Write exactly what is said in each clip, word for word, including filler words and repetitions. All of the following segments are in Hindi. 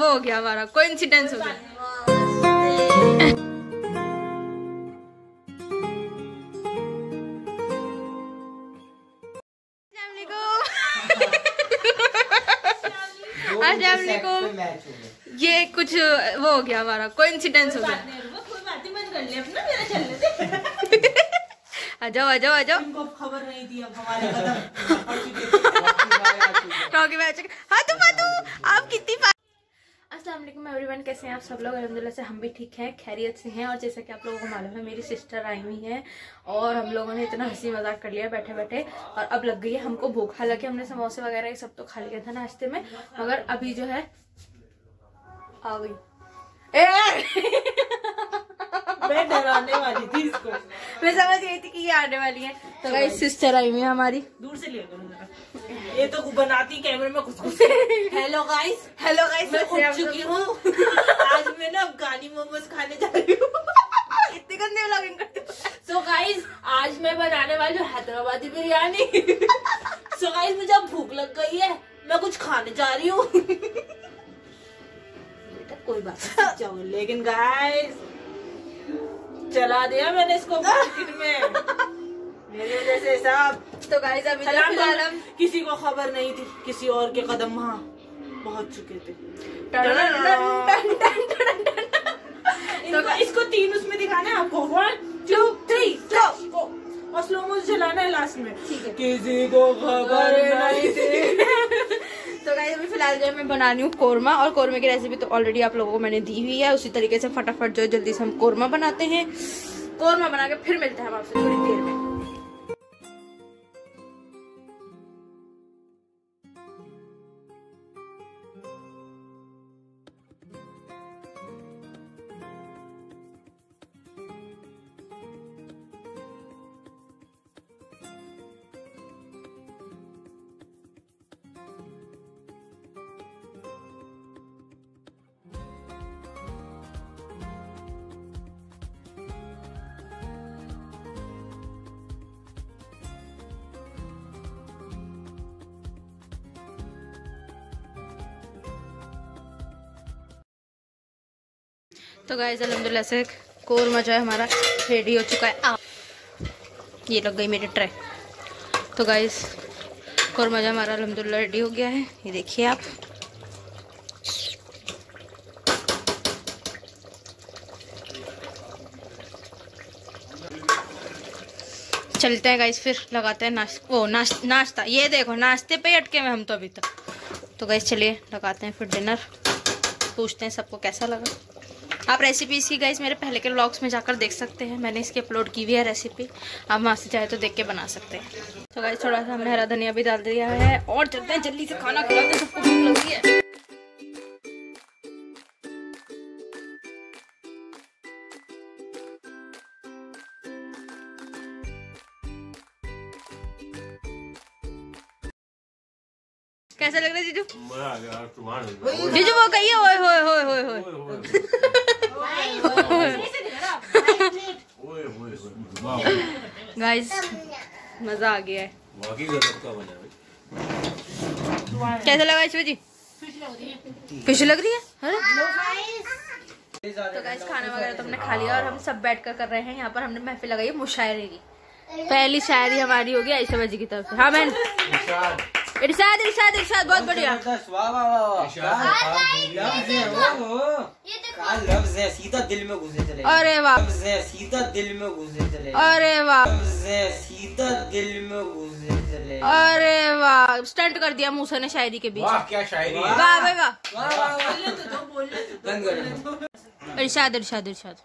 हो गया हमारा कोइंसिडेंस हो गया। ये कुछ वो हो गया हमारा कोइंसिडेंस हो गया। आ जाओ आ जाओ आ जाओ, इनको खबर नहीं दी अब हमारे कदम। हाँ तो फातू आप कितनी। अस्सलाम वालेकुम एवरीवन, कैसे हैं आप सब लोग? अलहमदुलिल्लाह से हम भी ठीक हैं, खैरियत से हैं। और जैसा कि आप लोगों को मालूम है मेरी सिस्टर आई हुई है और हम लोगों ने इतना हंसी मजाक कर लिया बैठे बैठे और अब लग गई है हमको भूख। हालांकि हमने समोसे वगैरह ये सब तो खा लिया था नाश्ते में, मगर अभी जो है आ गई। मैं डराने वाली थी इसको, मैं समझ गई थी कि ये आने वाली है। तो गाइस सिस्टर आई हुई है हमारी, दूर से ले करो, ये तो बनाती कैमरे में कुछ कुछ। हेलो गाइस, हेलो गाइस, मैं उठ चुकी हूँ। आज मैं ना अफगानी मोमोज खाने जा रही हूँ। इतनी गंदी व्लॉगिंग करती हूँ। सो गाइस आज मैं बनाने वाली हूँ हैदराबादी बिरयानी। सो गाइस मुझे अब भूख लग गई है, मैं कुछ खाने जा रही हूँ। बेटा कोई बात नहीं, लेकिन गाइस चला दिया मैंने इसको मार्केट में मेरी वजह से साहब। तो गाइस अभी सलाम, किसी को खबर नहीं थी, किसी और के कदम वहाँ पहुँच चुके थे। तो इसको तीन उसमें दिखाना है आपको, वन टू थ्री गो, और स्लो मोशन चलाना है लास्ट में, ठीक है? किसी को खबर नहीं थी। तो गाइस अभी फिलहाल जो है मैं बना रही हूँ कोरमा, और कोरमे की रेसिपी तो ऑलरेडी आप लोगों को मैंने दी हुई है। उसी तरीके से फटाफट जो जल्दी से हम कोरमा बनाते हैं, कोरमा बना के फिर मिलते हैं हम आपसे थोड़ी देर में। तो गाइस अलहमदुलिल्लाह से कोरमा जो है हमारा रेडी हो चुका है। ये लग गई मेरी ट्रे। तो गाइस कोरमा जो हमारा अलहमदुलिल्लाह रेडी हो गया है, ये देखिए आप। चलते हैं गाइस फिर लगाते हैं नाश्ता। ओ नाश्ता नाश्ता ये देखो नाश्ते पे अटके में हम तो अभी तक। तो गाइस चलिए लगाते हैं फिर डिनर, पूछते हैं सबको कैसा लगा। आप रेसिपी इसकी गाइस मेरे पहले के व्लॉग्स में जाकर देख सकते हैं, मैंने इसकी अपलोड की हुई है रेसिपी, आप वहाँ से चाहे तो देख के बना सकते हैं। तो गाइस थोड़ा सा हमने हरा धनिया भी डाल दिया है और चलते हैं जल्दी से खाना खिलाते, सबको भूख लगी है। कैसा लग रहा है जीजू? मजा आ गया जीजू। वो कही ओए होए होए होए होए गाइस मजा आ गया है। कैसा लगा ईश्वर जी? फिश लग रही है। तो गाइस खाना वगैरह तो हमने खा लिया और हम सब बैठकर कर रहे हैं, यहाँ पर हमने महफिल लगाई है मुशायरे की। पहली शायरी हमारी होगी ईश्वर जी की तरफ से। हाँ बहन इरशाद इरशाद इरशाद बहुत बढ़िया। लफ्ज है सीधा दिल में घुसे चले। अरे वाह, लफ्ज है सीधा दिल में घुसे चले। अरे वाह, लफ्ज है सीधा दिल में घुसे चले। अरे वाह, स्टंट कर दिया मूसा ने शायरी के बीच। वाह क्या शायरी है, वाह भाई वाह। इरशाद इरशाद इरशाद।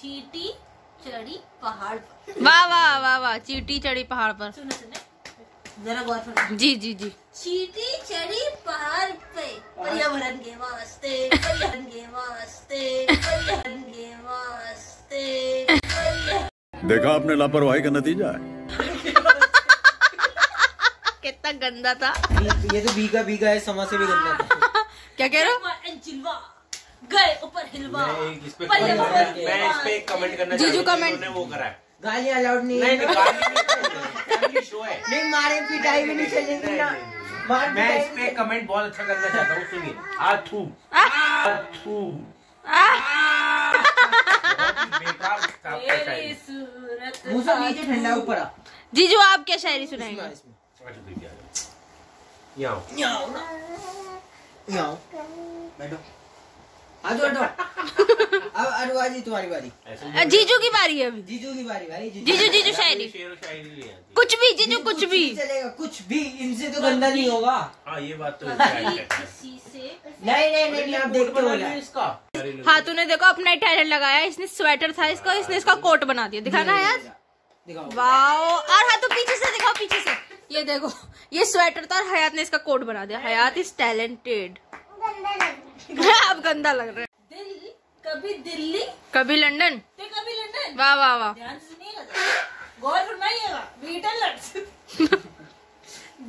चींटी चढ़ी पहाड़ पर। वाह वाह वाह वाह, चींटी चढ़ी पहाड़ पर। जरा गौर जी जी जी। चींटी चढ़ी पहाड़ पे पर्यावरण के वास्ते, पर्यावरण के वास्ते, पर्यावरण के वास्ते। देखा आपने लापरवाही का नतीजा है। कितना गंदा था ये तो, भीगा भीगा है, समा से भी गंदा था। क्या कह रहे हो? चिल्वा गए ऊपर हिलवा। मैं इस पे कमेंट करना जीजू कमेंट वो करा, गाली अलाउड नहीं है, नहीं मारे पिटाई भी नहीं चलेगी ना। मैं इस पे कमेंट बहुत अच्छा करना चाहता हूँ, सुनिए। आथू ठंडा ऊपर जीजू आप क्या शायरी सुनाएंगे? तुम्हारी बारी, जीजू की बारी है अभी। जीजू की बारी भाई, जीजू जीजू शायरी कुछ भी, जीजू कुछ भी चलेगा, कुछ भी। इनसे तो गंदा नहीं होगा। हाँ ये बात तो है। नहीं नहीं नहीं आप देखते हो इसका। हाँ तूने देखो अपना टैलेंट लगाया, इसने स्वेटर था इसका, इसने इसका कोट बना दिया। दिखाना है यार, वाओ। और हाँ तो पीछे से दिखाओ, पीछे से ये देखो, ये स्वेटर था और हयात ने इसका कोट बना दिया। Hayat is talented. अब गंदा लग रहा है। दिल कभी दिल्ली कभी लंदन, ते कभी लंदन। वाह वाह वाह, ध्यान से सुनिएगा, गौर फरमाइएगा। बीटल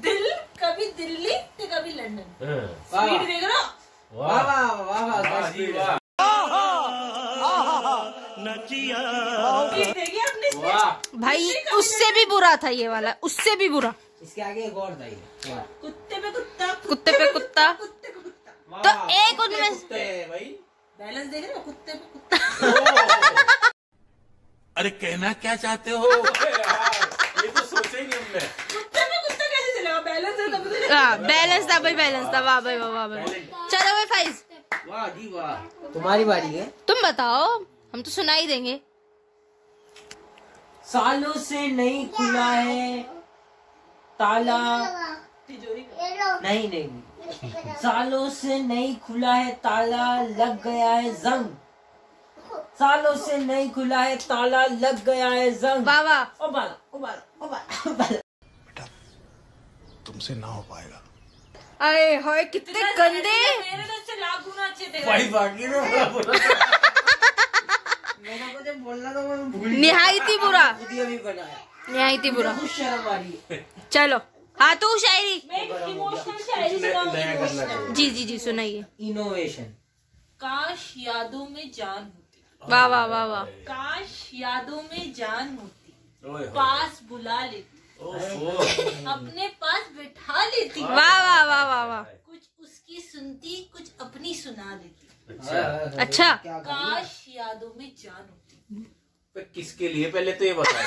दिल कभी दिल्ली ते कभी लंदन। स्पीड देख रहा, वाह वाह वाह वाह। भाई उससे भी बुरा था ये वाला, उससे भी बुरा। इसके आगे एक और था, ये कुत्ते पे कुत्ता, कुत्ते पे कुत्ता। तो एक उनमें बैलेंस देख रहे हो, कुत्ते पे कुत्ता। अरे कहना क्या चाहते हो? ये तो सोचे ही नहीं हमने। कुत्ते पे कुत्ता कैसे चलेगा? बैलेंस है तब तो। हाँ बैलेंस था भाई, बैलेंस था। वाह भाई वाह वाह। चलो भाई फाइज, वाह जी वाह, तुम्हारी बारी है। तुम बताओ, हम तो सुना ही देंगे। सालों से नहीं खुला है ताला, नहीं नहीं सालों से नहीं खुला है ताला, लग गया है जंग। सालों से नहीं खुला है ताला, लग गया है जंग। बाबा ओ बाला ओ बाला ओ बाला बेटा, तुमसे ना हो पाएगा। अरे हाय कितने गंदे, मेरे तो इससे लाख गुना अच्छे थे भाई। बाकी मैंने बोलना तो मैं भूल, निहायती बुरा भी बनाया, निहायती बुरा। शर्म आ रही है। चलो हाँ तो शायरी, इमोशनल शायरी जी जी जी सुनाइए। इनोवेशन। काश यादों में जान होती, वाह वाह वाह वाह। काश यादों में जान होती, पास बुला लेती, अपने पास बैठा लेती, वाह वाह वाह वाह वाह। कुछ उसकी सुनती, कुछ अपनी सुना लेती। अच्छा, काश यादों में जान होती। किसके लिए पहले तो ये बताओ,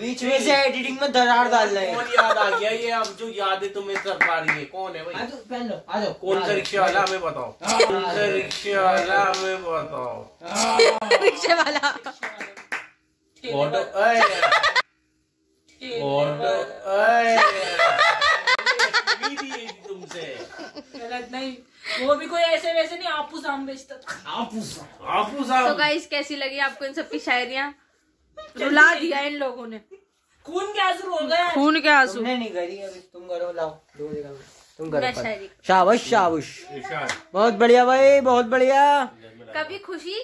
बीच में से एडिटिंग में दरार डालना है। कौन याद आ गया ये? अब जो यादें तुम्हें सरपा रही है, कौन है भाई? पहन लो, आ जाओ। कौन सा रिक्शे वाला हमें बताओ, कौन सा रिक्शे वाला हमें बताओ। रिक्शे वाला ऑटो, ऑटो तुमसे गलत नहीं, वो भी कोई ऐसे वैसे नहीं, आपू साम बेचता था। आपू साम। तो गाइस कैसी लगी आपको इन सबकी शायरियां? रुला दिया इन लोगों ने, खून के आंसू हो गए, खून के आंसू। तुमने नहीं करी अभी, तुम करो, लाओ दो जगह तुम करो। शाबाश शाबाश, बहुत बढ़िया भाई, बहुत बढ़िया। कभी खुशी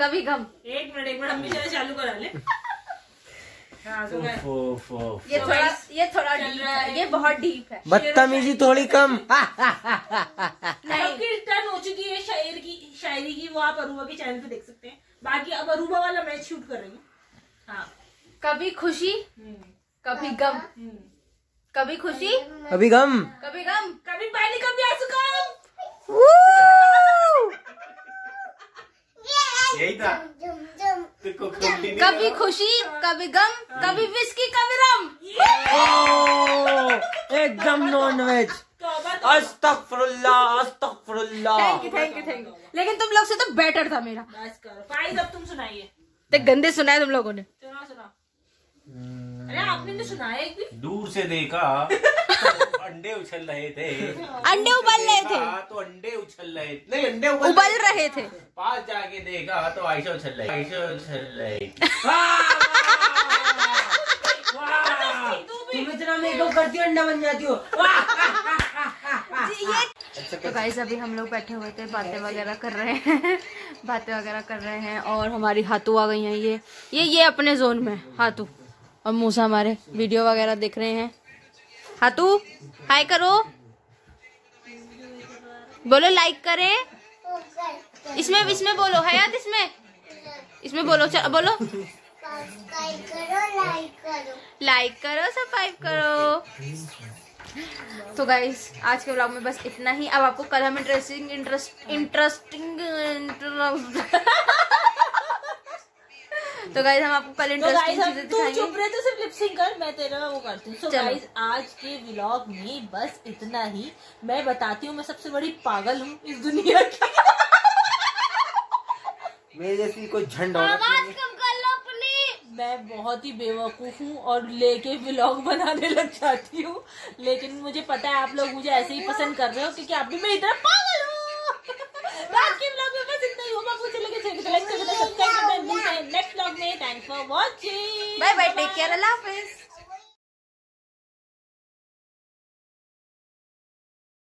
कभी गम। एक मिनट एक मिनट, हम भी चालू करा ले। ये थोड़ा ये थोड़ा डीप है, ये बहुत डीप है। बदतमीजी थोड़ी कम। टर्न हो चुकी है शायर की, शायरी की। वो आप अरूबा के चैनल पे देख सकते हैं। बाकी अब अरूबा वाला मैच शूट कर रही हूँ। हाँ। कभी खुशी कभी गम, कभी खुशी कभी गम, कभी गम कभी पानी कभी आंसू कम। यही था। कभी खुशी कभी गम, कभी विस्की कभी रम। एकदम नॉन वेज। अस्तगफुरुल्लाह अस्तगफुरुल्लाह। Thank you thank you thank you. लेकिन तुम लोग से तो बेटर था मेरा। बस करो भाई, अब तुम सुनाइए। ते गंदे सुनाए तुम लोगों ने। सुना सुना। अरे आपने नहीं सुनाया एक भी? दूर से देखा तो अंडे उछल रहे थे। अंडे उबल रहे थे। तो अंडे उछल रहे थे, नहीं अंडे उबल रहे थे। पास जाके देखा तो आयशा उछल रही, आयशा उछल रही। तुम इतना मेकअप करती हो अंडा बन जाती हो। तो गाइस अभी हम लोग बैठे हुए थे, बातें वगैरह कर रहे हैं, बातें वगैरह कर रहे हैं। और हमारी हाथू आ गई हैं, ये ये ये अपने जोन में हाथू और मूसा हमारे वीडियो वगैरह देख रहे हैं। हाथू हाय करो, बोलो लाइक करें। इसमें इसमें बोलो हयात, इसमें इसमें बोलो, चल बोलो लाइक करो, लाइक करो, सब्सक्राइब करो। तो गाइस आज के व्लॉग में बस इतना ही। अब आपको कल हम इंटरेस्टिंग इंटरेस्ट इंटरेस्टिंग तो गाइस हम आपको कल इंटरेस्टिंग चीजें दिखाएंगे। तू चुप रहे तो सिर्फ लिप सिंक कर, मैं तेरा वो करती हूँ। तो गाइस आज के व्लॉग में बस इतना ही। मैं बताती हूँ मैं सबसे बड़ी पागल हूँ इस दुनिया की। मेरे जैसी कोई झंड मैं बहुत ही बेवकूफ़ हूँ और लेके व्लॉग बनाने लग जाती हूँ, लेकिन मुझे पता है आप लोग मुझे ऐसे ही पसंद कर रहे हो क्योंकि आप भी मेरी तरह पागल हो। तो आज के व्लॉग में बस इतना ही। वो बात मुझे लेके चलिए लाइक करना, सब्सक्राइब करना, मिलते हैं नेक्स्ट व्लॉग में। Thanks for watching, bye bye, take care, अल्लाह हाफिज़।